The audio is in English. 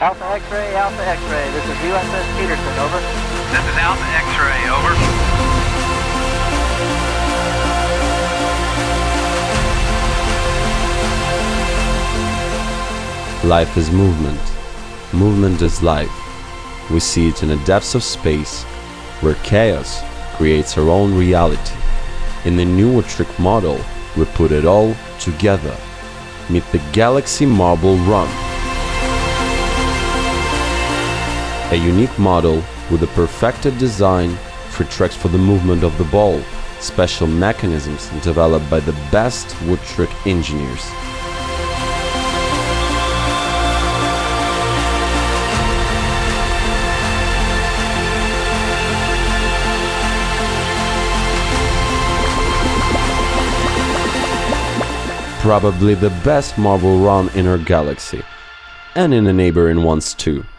Alpha X-ray, Alpha X-ray, this is USS Peterson, over. This is Alpha X-ray, over. Life is movement. Movement is life. We see it in the depths of space, where chaos creates our own reality. In the new WoodTrick model, we put it all together. Meet the Galaxy Marble Run. A unique model with a perfected design for tracks for the movement of the ball, special mechanisms developed by the best WoodTrick engineers. Probably the best marble run in our galaxy, and in the neighboring ones too.